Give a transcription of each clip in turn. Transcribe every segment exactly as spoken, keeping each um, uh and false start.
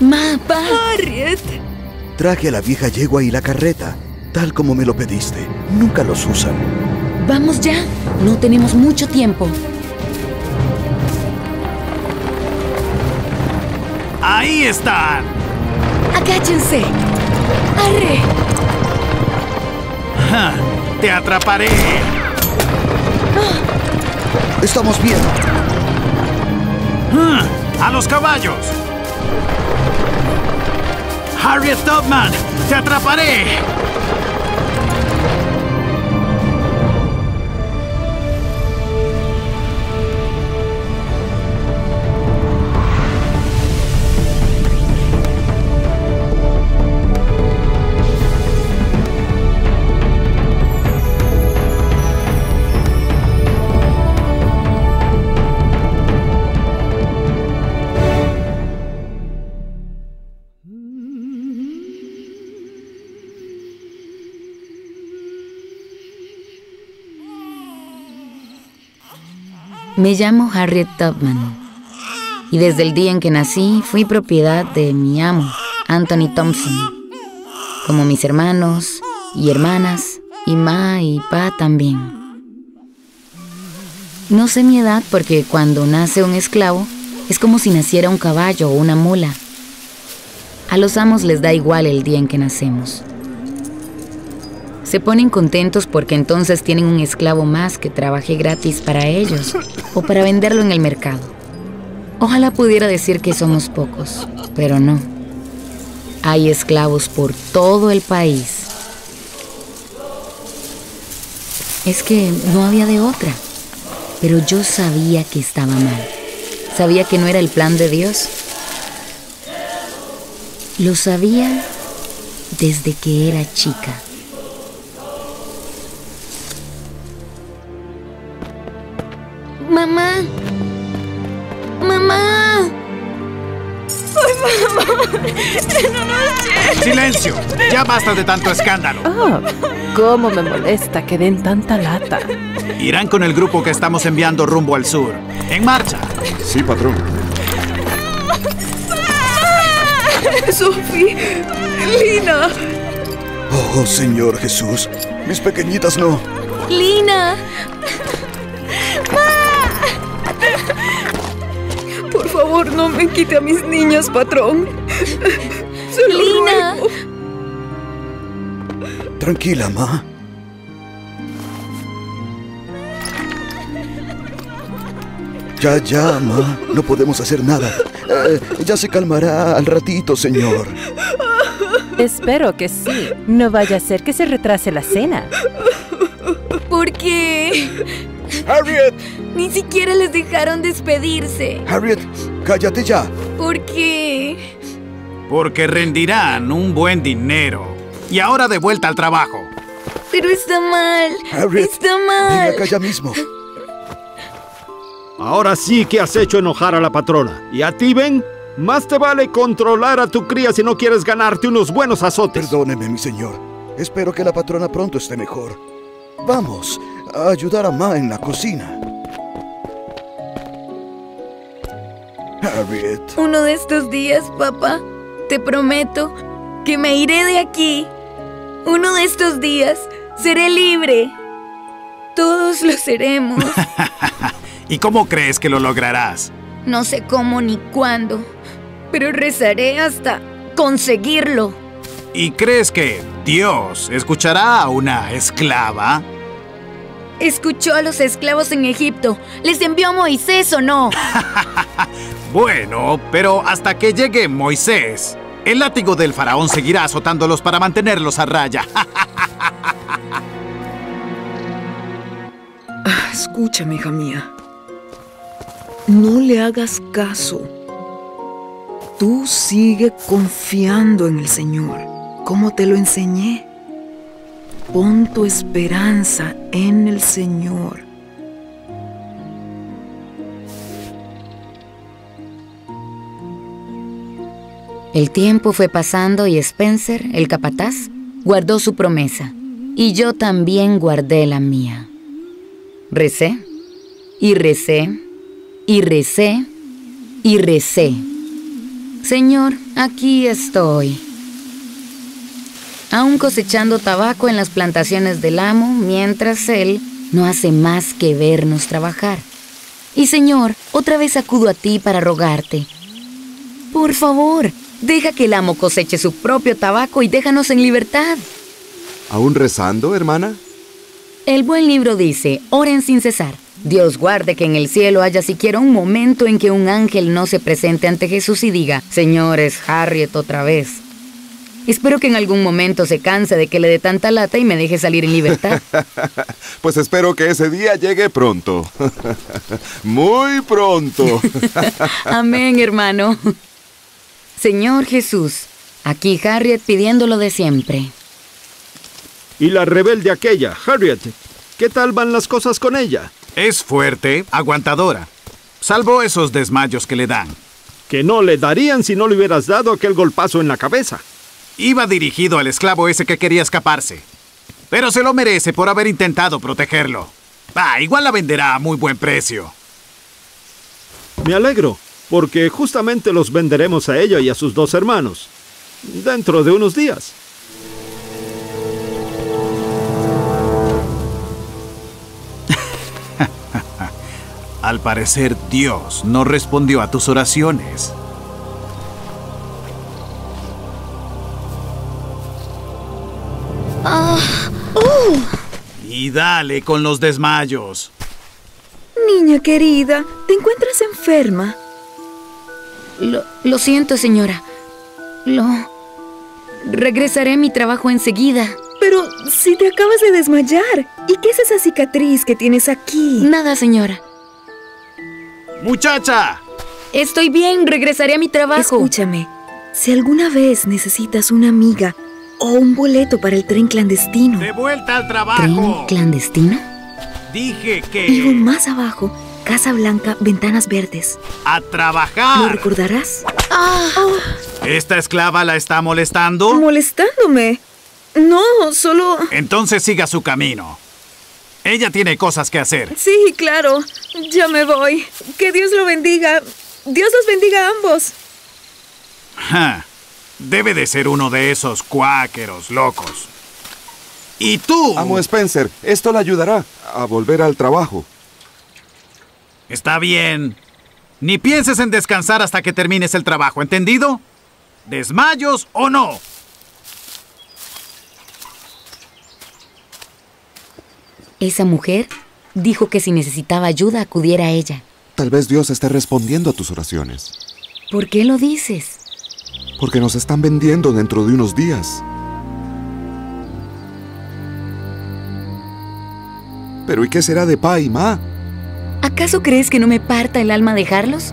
Ma, pa. Harriet. Traje a la vieja yegua y la carreta, tal como me lo pediste. Nunca los usan. Vamos ya. No tenemos mucho tiempo. ¡Ahí están! ¡Agáchense! ¡Arre! Ja, ¡te atraparé! Ah. ¡Estamos bien! Ah, ¡a los caballos! ¡Harriet Tubman! ¡Te atraparé! Me llamo Harriet Tubman y desde el día en que nací fui propiedad de mi amo, Anthony Thompson. Como mis hermanos y hermanas, y ma y pa también. No sé mi edad porque cuando nace un esclavo es como si naciera un caballo o una mula. A los amos les da igual el día en que nacemos. Se ponen contentos porque entonces tienen un esclavo más que trabaje gratis para ellos o para venderlo en el mercado. Ojalá pudiera decir que somos pocos, pero no. Hay esclavos por todo el país. Es que no había de otra, pero yo sabía que estaba mal. Sabía que no era el plan de Dios. Lo sabía desde que era chica. ¡Mamá! ¡Mamá! ¡Por favor! ¡No nos lleves! ¡Silencio! ¡Ya basta de tanto escándalo! Oh, ¡cómo me molesta que den tanta lata! Irán con el grupo que estamos enviando rumbo al sur. ¡En marcha! Sí, patrón. ¡No! ¡Sophie! ¡Lina! ¡Oh, Señor Jesús! ¡Mis pequeñitas no! ¡Lina! Por favor, no me quite a mis niñas, patrón. Se lo Lina. Ruego. Tranquila, ma. Ya, ya, ma. No podemos hacer nada. Eh, ya se calmará al ratito, señor. Espero que sí. No vaya a ser que se retrase la cena. ¿Por qué? ¡Harriet! Ni siquiera les dejaron despedirse. Harriet, cállate ya. ¿Por qué? Porque rendirán un buen dinero. Y ahora de vuelta al trabajo. Pero está mal. Harriet, está mal. Venga acá ya mismo. Ahora sí que has hecho enojar a la patrona. ¿Y a ti, Ben? Más te vale controlar a tu cría si no quieres ganarte unos buenos azotes. Perdóneme, mi señor. Espero que la patrona pronto esté mejor. Vamos a ayudar a Ma en la cocina. Harriet. Uno de estos días, papá, te prometo que me iré de aquí. Uno de estos días seré libre. Todos lo seremos. ¿Y cómo crees que lo lograrás? No sé cómo ni cuándo, pero rezaré hasta conseguirlo. ¿Y crees que Dios escuchará a una esclava? Escuchó a los esclavos en Egipto. ¿Les envió a Moisés o no? Bueno, pero hasta que llegue Moisés, el látigo del faraón seguirá azotándolos para mantenerlos a raya. Ah, escúchame, hija mía. No le hagas caso. Tú sigue confiando en el Señor, como te lo enseñé. Pon tu esperanza en el Señor. El tiempo fue pasando y Spencer, el capataz, guardó su promesa. Y yo también guardé la mía. Recé, y recé, y recé, y recé. Señor, aquí estoy. Aún cosechando tabaco en las plantaciones del amo, mientras él no hace más que vernos trabajar. Y Señor, otra vez acudo a ti para rogarte. Por favor, deja que el amo coseche su propio tabaco y déjanos en libertad. ¿Aún rezando, hermana? El buen libro dice, oren sin cesar. Dios guarde que en el cielo haya siquiera un momento en que un ángel no se presente ante Jesús y diga, Señor, es Harriet otra vez. Espero que en algún momento se canse de que le dé tanta lata y me deje salir en libertad. Pues espero que ese día llegue pronto. Muy pronto. Amén, hermano. Señor Jesús, aquí Harriet pidiéndolo de siempre. Y la rebelde aquella, Harriet, ¿qué tal van las cosas con ella? Es fuerte, aguantadora, salvo esos desmayos que le dan. Que no le darían si no le hubieras dado aquel golpazo en la cabeza. Iba dirigido al esclavo ese que quería escaparse. Pero se lo merece por haber intentado protegerlo. Ah, igual la venderá a muy buen precio. Me alegro, porque justamente los venderemos a ella y a sus dos hermanos. Dentro de unos días. Al parecer, Dios no respondió a tus oraciones. Y dale con los desmayos. Niña querida, ¿te encuentras enferma? Lo, lo siento, señora. Lo... Regresaré a mi trabajo enseguida. Pero si te acabas de desmayar. ¿Y qué es esa cicatriz que tienes aquí? Nada, señora. ¡Muchacha! Estoy bien, regresaré a mi trabajo. Escúchame, si alguna vez necesitas una amiga... o un boleto para el tren clandestino. ¡De vuelta al trabajo! ¿Tren clandestino? Dije que... Vivo más abajo. Casa Blanca, Ventanas Verdes. ¡A trabajar! ¿Lo recordarás? Ah. Oh. ¿Esta esclava la está molestando? ¿Molestándome? No, solo... Entonces siga su camino. Ella tiene cosas que hacer. Sí, claro. Ya me voy. Que Dios lo bendiga. Dios los bendiga a ambos. Ja. Debe de ser uno de esos cuáqueros locos. ¿Y tú? Amo Spencer, esto le ayudará a volver al trabajo. Está bien. Ni pienses en descansar hasta que termines el trabajo, ¿entendido? ¿Desmayos o no? Esa mujer dijo que si necesitaba ayuda acudiera a ella. Tal vez Dios esté respondiendo a tus oraciones. ¿Por qué lo dices? Porque nos están vendiendo dentro de unos días. ¿Pero y qué será de pa y ma? ¿Acaso crees que no me parta el alma dejarlos?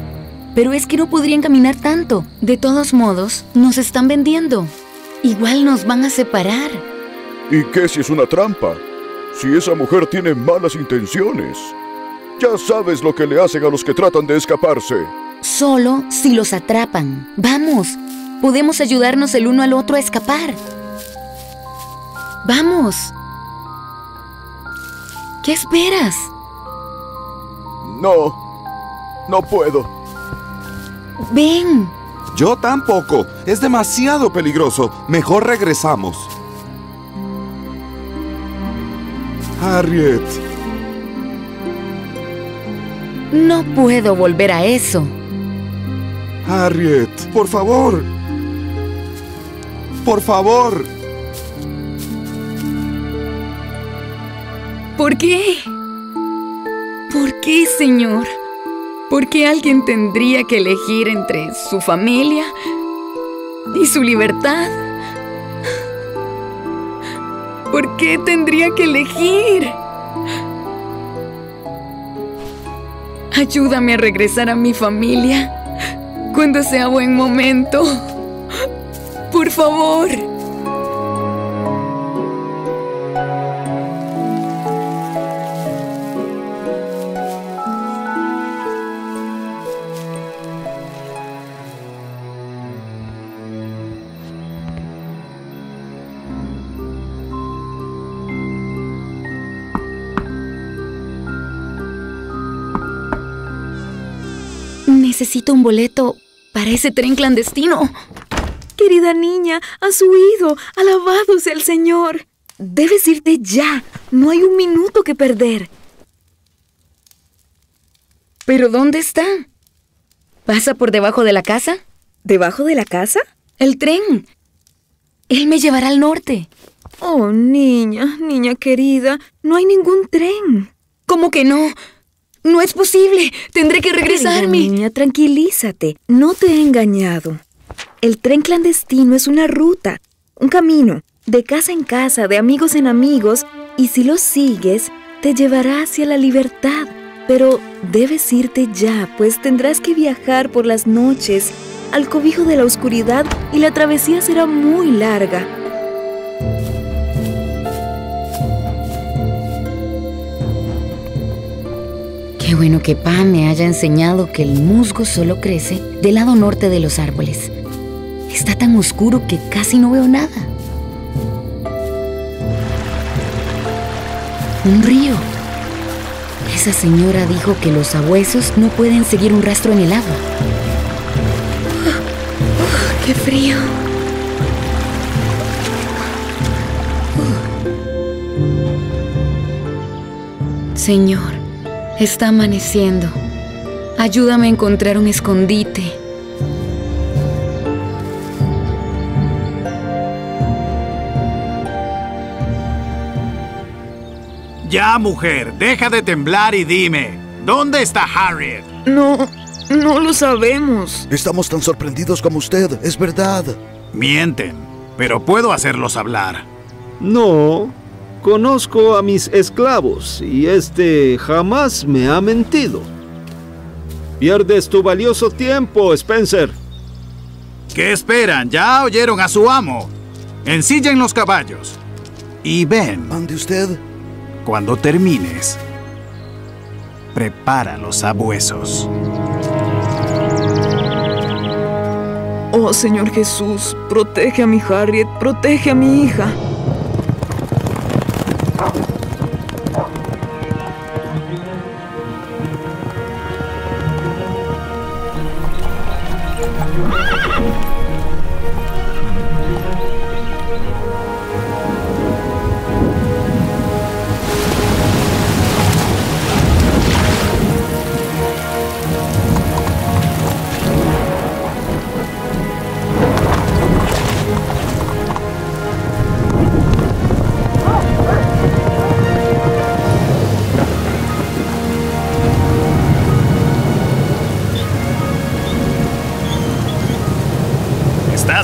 Pero es que no podrían caminar tanto. De todos modos, nos están vendiendo. Igual nos van a separar. ¿Y qué si es una trampa? Si esa mujer tiene malas intenciones. Ya sabes lo que le hacen a los que tratan de escaparse. Solo si los atrapan. ¡Vamos! Podemos ayudarnos el uno al otro a escapar. ¡Vamos! ¿Qué esperas? No. No puedo. ¡Ven! Yo tampoco. Es demasiado peligroso. Mejor regresamos. Harriet. No puedo volver a eso. Harriet, por favor. Por favor. ¿Por qué? ¿Por qué, señor? ¿Por qué alguien tendría que elegir entre su familia y su libertad? ¿Por qué tendría que elegir? Ayúdame a regresar a mi familia. Cuando sea buen momento. Por favor. Necesito un boleto... para ese tren clandestino. Querida niña, has huido. Alabado sea el Señor. Debes irte ya. No hay un minuto que perder. ¿Pero dónde está? ¿Pasa por debajo de la casa? ¿Debajo de la casa? El tren. Él me llevará al norte. Oh, niña, niña querida, no hay ningún tren. ¿Cómo que no? ¡No es posible! ¡Tendré que regresarme! Querida niña, tranquilízate. No te he engañado. El tren clandestino es una ruta, un camino, de casa en casa, de amigos en amigos, y si lo sigues, te llevará hacia la libertad. Pero debes irte ya, pues tendrás que viajar por las noches al cobijo de la oscuridad y la travesía será muy larga. Qué bueno que Pa me haya enseñado que el musgo solo crece del lado norte de los árboles. Está tan oscuro que casi no veo nada. Un río. Esa señora dijo que los sabuesos no pueden seguir un rastro en el agua. Oh, oh, ¡qué frío! Oh. Señor. Está amaneciendo. Ayúdame a encontrar un escondite. Ya, mujer, deja de temblar y dime, ¿dónde está Harriet? No, no lo sabemos. Estamos tan sorprendidos como usted, es verdad. Mienten, pero puedo hacerlos hablar. No. Conozco a mis esclavos y este jamás me ha mentido. Pierdes tu valioso tiempo, Spencer. ¿Qué esperan? Ya oyeron a su amo. Ensillen los caballos. Y ven. ¿Ande usted? Cuando termines, prepara los sabuesos. Oh, Señor Jesús, protege a mi Harriet, protege a mi hija.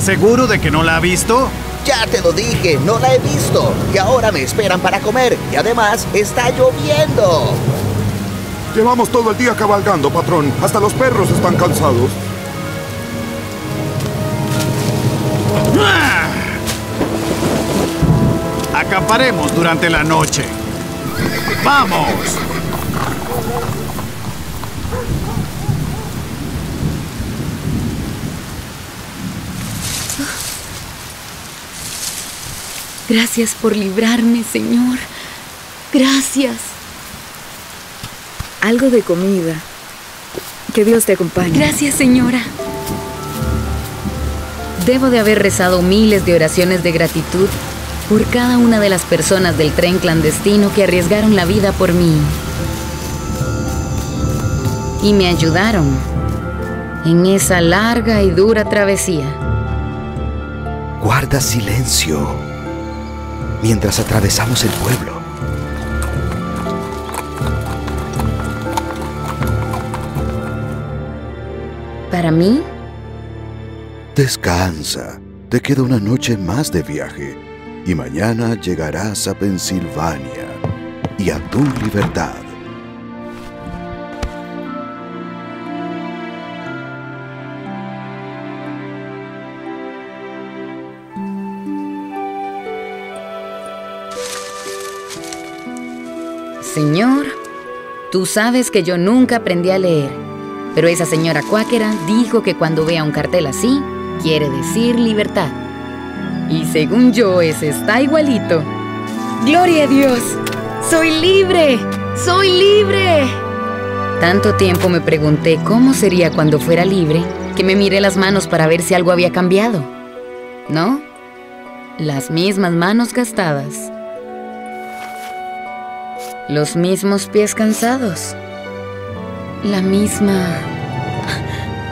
¿Seguro de que no la ha visto? Ya te lo dije, no la he visto. Y ahora me esperan para comer. Y además, está lloviendo. Llevamos todo el día cabalgando, patrón. Hasta los perros están cansados. ¡Ah! Acamparemos durante la noche. ¡Vamos! Gracias por librarme, Señor. Gracias. Algo de comida. Que Dios te acompañe. Gracias, señora. Debo de haber rezado miles de oraciones de gratitud por cada una de las personas del tren clandestino que arriesgaron la vida por mí. Y me ayudaron en esa larga y dura travesía. Guarda silencio mientras atravesamos el pueblo. ¿Para mí? Descansa. Te queda una noche más de viaje. Y mañana llegarás a Pensilvania y a tu libertad. Señor, tú sabes que yo nunca aprendí a leer, pero esa señora cuáquera dijo que cuando vea un cartel así, quiere decir libertad. Y según yo, ese está igualito. ¡Gloria a Dios! ¡Soy libre! ¡Soy libre! Tanto tiempo me pregunté cómo sería cuando fuera libre, que me miré las manos para ver si algo había cambiado. ¿No? Las mismas manos gastadas. Los mismos pies cansados. La misma...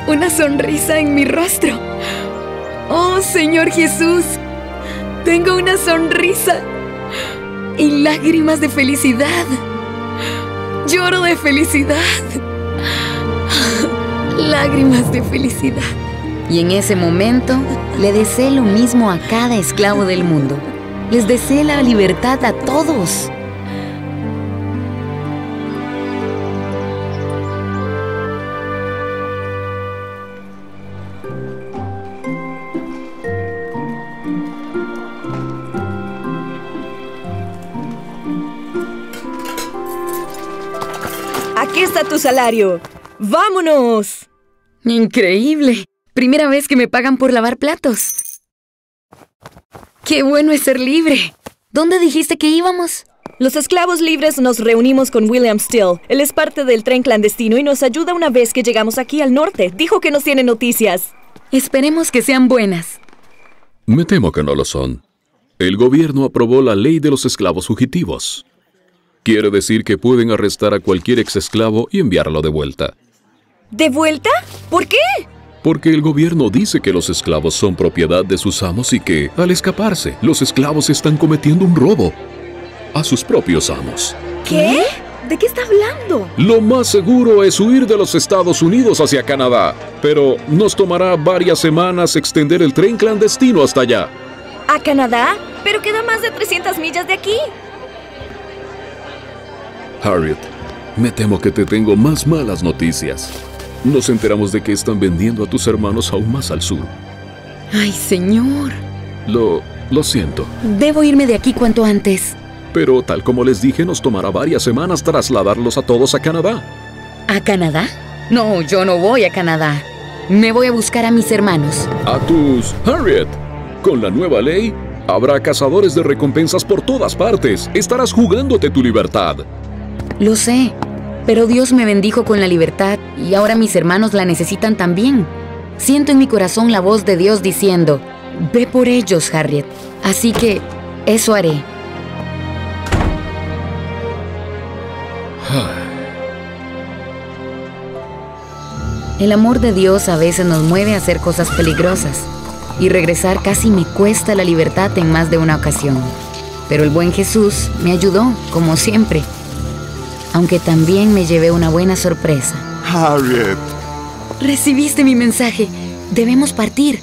Una sonrisa en mi rostro. ¡Oh, Señor Jesús! Tengo una sonrisa y lágrimas de felicidad. Lloro de felicidad. Lágrimas de felicidad. Y en ese momento, le deseé lo mismo a cada esclavo del mundo. Les deseé la libertad a todos. Aquí está tu salario. ¡Vámonos! ¡Increíble! Primera vez que me pagan por lavar platos. ¡Qué bueno es ser libre! ¿Dónde dijiste que íbamos? Los esclavos libres nos reunimos con William Still. Él es parte del tren clandestino y nos ayuda una vez que llegamos aquí al norte. Dijo que nos tiene noticias. Esperemos que sean buenas. Me temo que no lo son. El gobierno aprobó la ley de los esclavos fugitivos. Quiere decir que pueden arrestar a cualquier exesclavo y enviarlo de vuelta. ¿De vuelta? ¿Por qué? Porque el gobierno dice que los esclavos son propiedad de sus amos y que, al escaparse, los esclavos están cometiendo un robo a sus propios amos. ¿Qué? ¿De qué está hablando? Lo más seguro es huir de los Estados Unidos hacia Canadá, pero nos tomará varias semanas extender el tren clandestino hasta allá. ¿A Canadá? Pero queda más de trescientas millas de aquí. Harriet, me temo que te tengo más malas noticias. Nos enteramos de que están vendiendo a tus hermanos aún más al sur. ¡Ay, señor! Lo... lo siento. Debo irme de aquí cuanto antes. Pero, tal como les dije, nos tomará varias semanas trasladarlos a todos a Canadá. ¿A Canadá? No, yo no voy a Canadá. Me voy a buscar a mis hermanos. ¡A tus... Harriet! Con la nueva ley, habrá cazadores de recompensas por todas partes. Estarás jugándote tu libertad. Lo sé. Pero Dios me bendijo con la libertad y ahora mis hermanos la necesitan también. Siento en mi corazón la voz de Dios diciendo, ve por ellos, Harriet. Así que eso haré. El amor de Dios a veces nos mueve a hacer cosas peligrosas y regresar casi me cuesta la libertad en más de una ocasión. Pero el buen Jesús me ayudó, como siempre. Aunque también me llevé una buena sorpresa. Harriet. Recibiste mi mensaje. Debemos partir.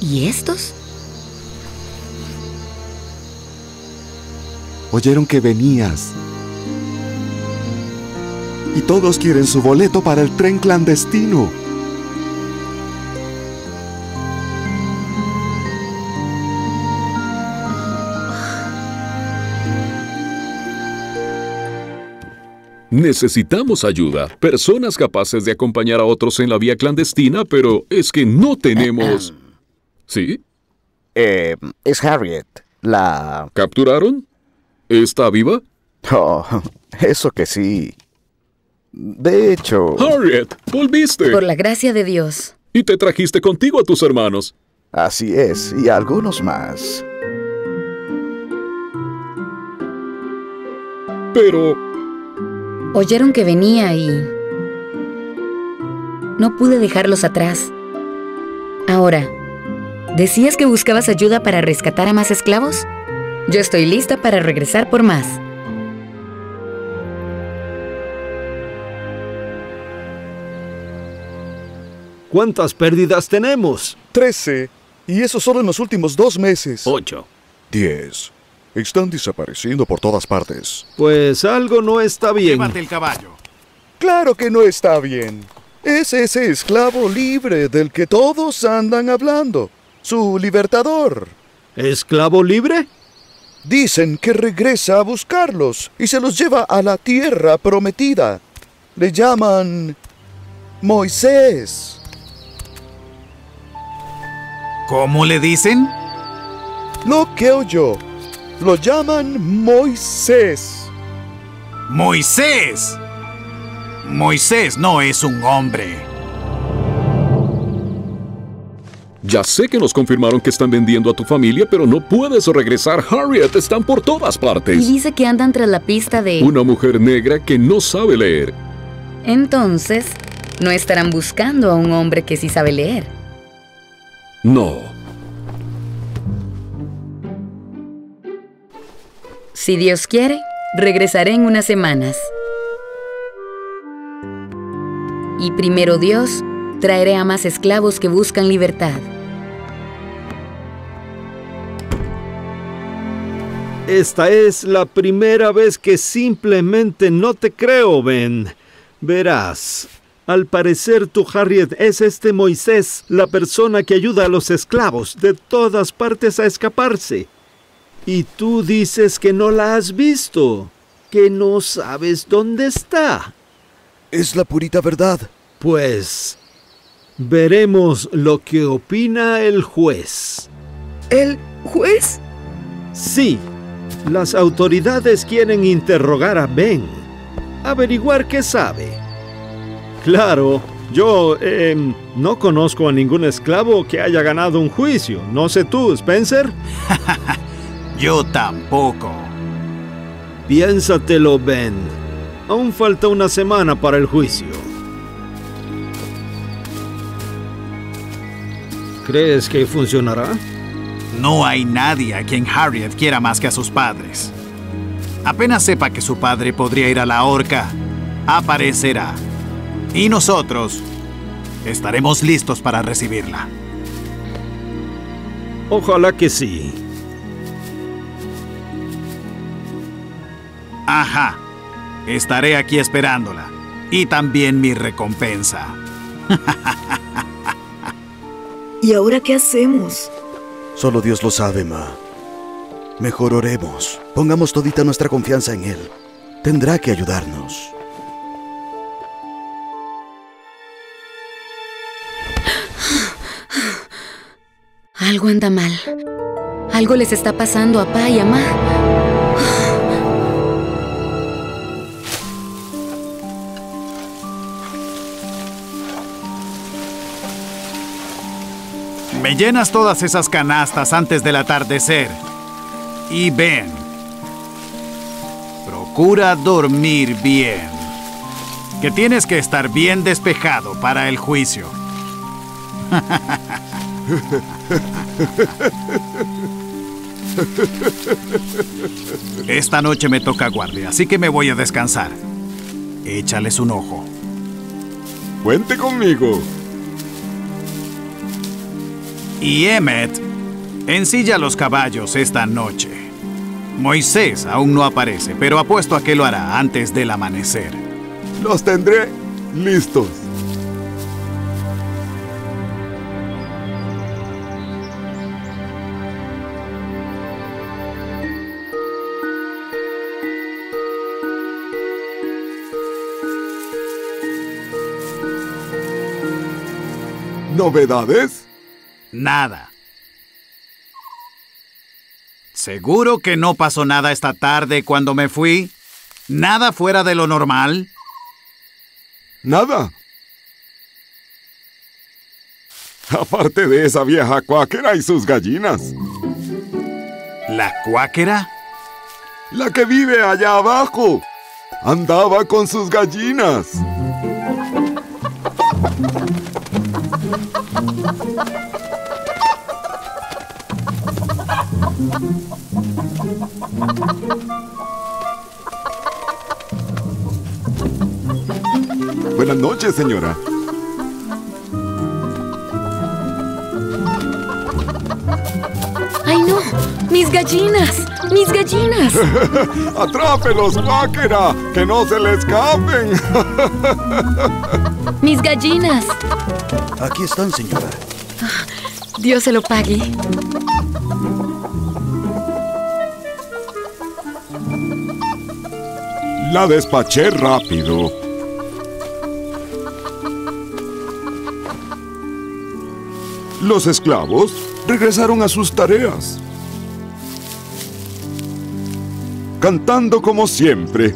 ¿Y estos? Oyeron que venías. Y todos quieren su boleto para el tren clandestino. Necesitamos ayuda, personas capaces de acompañar a otros en la vía clandestina, pero es que no tenemos... ¿Sí? Eh, es Harriet, la... ¿Capturaron? ¿Está viva? Oh, eso que sí. De hecho... ¡Harriet! ¡Volviste! Por la gracia de Dios. Y te trajiste contigo a tus hermanos. Así es, y a algunos más. Pero... Oyeron que venía y... no pude dejarlos atrás. Ahora, ¿decías que buscabas ayuda para rescatar a más esclavos? Yo estoy lista para regresar por más. ¿Cuántas pérdidas tenemos? Trece. Y eso solo en los últimos dos meses. Ocho. Diez. Están desapareciendo por todas partes. Pues algo no está bien. Llévate el caballo. Claro que no está bien. Es ese esclavo libre del que todos andan hablando. Su libertador. ¿Esclavo libre? Dicen que regresa a buscarlos y se los lleva a la tierra prometida. Le llaman... Moisés. ¿Cómo le dicen? Lo que oyó. Lo llaman Moisés. ¡Moisés! Moisés no es un hombre. Ya sé que nos confirmaron que están vendiendo a tu familia, pero no puedes regresar, Harriet. Están por todas partes. Y dice que andan tras la pista de... una mujer negra que no sabe leer. Entonces, no estarán buscando a un hombre que sí sabe leer. No. Si Dios quiere, regresaré en unas semanas. Y primero Dios... traeré a más esclavos que buscan libertad. Esta es la primera vez que simplemente no te creo, Ben. Verás, al parecer tu Harriet es este Moisés, la persona que ayuda a los esclavos de todas partes a escaparse. Y tú dices que no la has visto, que no sabes dónde está. Es la purita verdad. Pues... veremos lo que opina el juez. ¿El juez? Sí. Las autoridades quieren interrogar a Ben. Averiguar qué sabe. Claro, yo eh, no conozco a ningún esclavo que haya ganado un juicio. No sé tú, Spencer. Yo tampoco. Piénsatelo, Ben. Aún falta una semana para el juicio. ¿Crees que funcionará? No hay nadie a quien Harriet quiera más que a sus padres. Apenas sepa que su padre podría ir a la horca, aparecerá. Y nosotros estaremos listos para recibirla. Ojalá que sí. Ajá. Estaré aquí esperándola. Y también mi recompensa. ¿Y ahora qué hacemos? Solo Dios lo sabe, Ma. Mejor oremos. Pongamos todita nuestra confianza en Él. Tendrá que ayudarnos. Algo anda mal. Algo les está pasando a Pa y a Ma. Me llenas todas esas canastas antes del atardecer. Y ven. Procura dormir bien. Que tienes que estar bien despejado para el juicio. Esta noche me toca guardia, así que me voy a descansar. Échales un ojo. Cuente conmigo. Y Emmet, ensilla los caballos esta noche. Moisés aún no aparece, pero apuesto a que lo hará antes del amanecer. Los tendré listos. ¿Novedades? Nada. ¿Seguro que no pasó nada esta tarde cuando me fui? ¿Nada fuera de lo normal? Nada. Aparte de esa vieja cuáquera y sus gallinas. ¿La cuáquera? La que vive allá abajo. Andaba con sus gallinas. Buenas noches, señora. ¡Ay, no! ¡Mis gallinas! ¡Mis gallinas! ¡Atrápelos, vaquera! ¡Que no se les escapen! ¡Mis gallinas! Aquí están, señora. Dios se lo pague. La despaché rápido. Los esclavos regresaron a sus tareas. Cantando como siempre.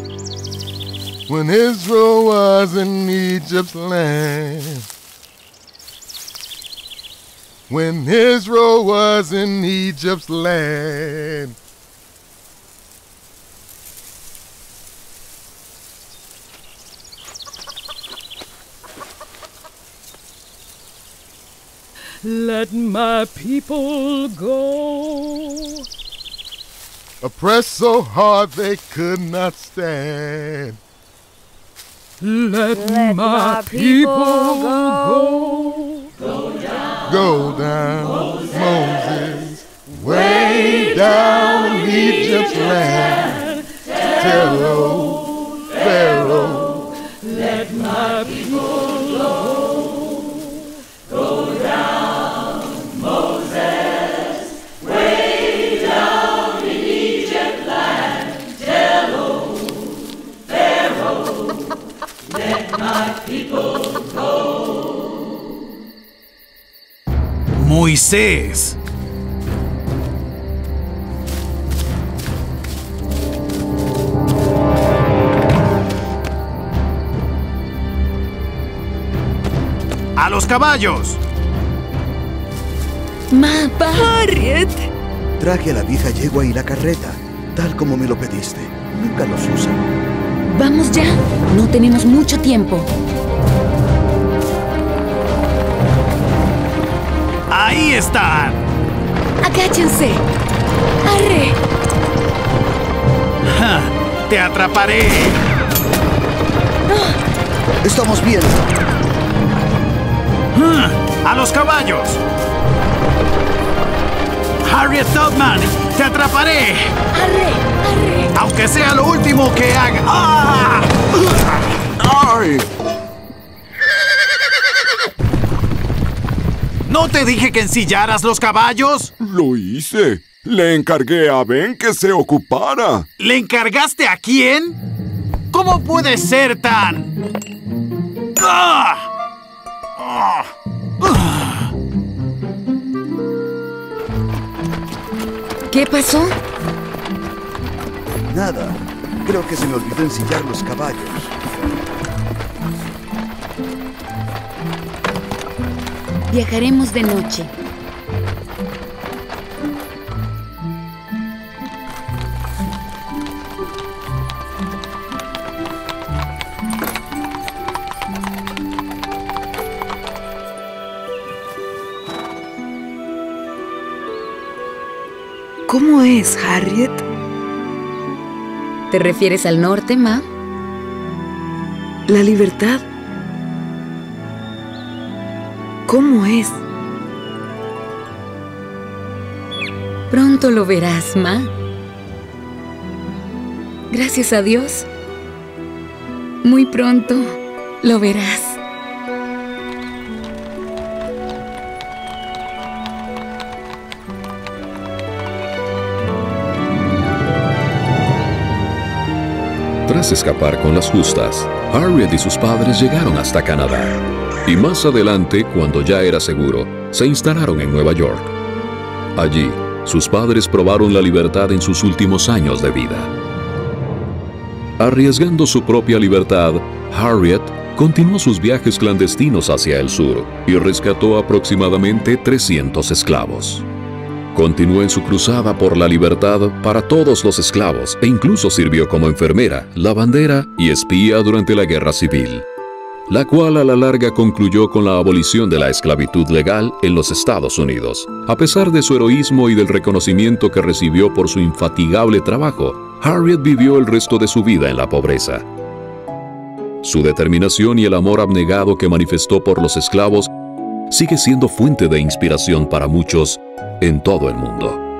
When Israel was in Egypt's land. when Israel was in Egypt's land. Let my people go. Oppressed so hard they could not stand. Let, Let my, my people, people go. Go down, go down Moses, Moses. Way down Egypt's land. Pharaoh, Pharaoh. Let my people go. Go down. Moisés. ¡A los caballos! ¡Mamá! ¡Harriet! Traje a la vieja yegua y la carreta, tal como me lo pediste. Nunca los usan. ¡Vamos ya! No tenemos mucho tiempo. ¡Ahí están! ¡Agáchense! ¡Arre! Ja, ¡te atraparé! ¡Ah! ¡Estamos bien! ¡A los caballos! ¡Harriet Tubman! ¡Te atraparé! ¡Arre! ¡Arre! ¡Aunque sea lo último que haga! ¡Ah! ¡Ay! ¿No te dije que ensillaras los caballos? Lo hice. Le encargué a Ben que se ocupara. ¿Le encargaste a quién? ¿Cómo puede ser tan...? ¡Ah! ¡Ah! ¡Ah! ¿Qué pasó? Nada. Creo que se me olvidó ensillar los caballos. Viajaremos de noche. ¿Cómo es, Harriet? ¿Te refieres al norte, Ma? La libertad. ¿Cómo es? Pronto lo verás, Ma. Gracias a Dios. Muy pronto lo verás. Tras escapar con las justas, Harriet y sus padres llegaron hasta Canadá. Y más adelante, cuando ya era seguro, se instalaron en Nueva York. Allí, sus padres probaron la libertad en sus últimos años de vida. Arriesgando su propia libertad, Harriet continuó sus viajes clandestinos hacia el sur y rescató aproximadamente trescientos esclavos. Continuó en su cruzada por la libertad para todos los esclavos e incluso sirvió como enfermera, lavandera y espía durante la Guerra Civil, la cual a la larga concluyó con la abolición de la esclavitud legal en los Estados Unidos. A pesar de su heroísmo y del reconocimiento que recibió por su infatigable trabajo, Harriet vivió el resto de su vida en la pobreza. Su determinación y el amor abnegado que manifestó por los esclavos sigue siendo fuente de inspiración para muchos en todo el mundo.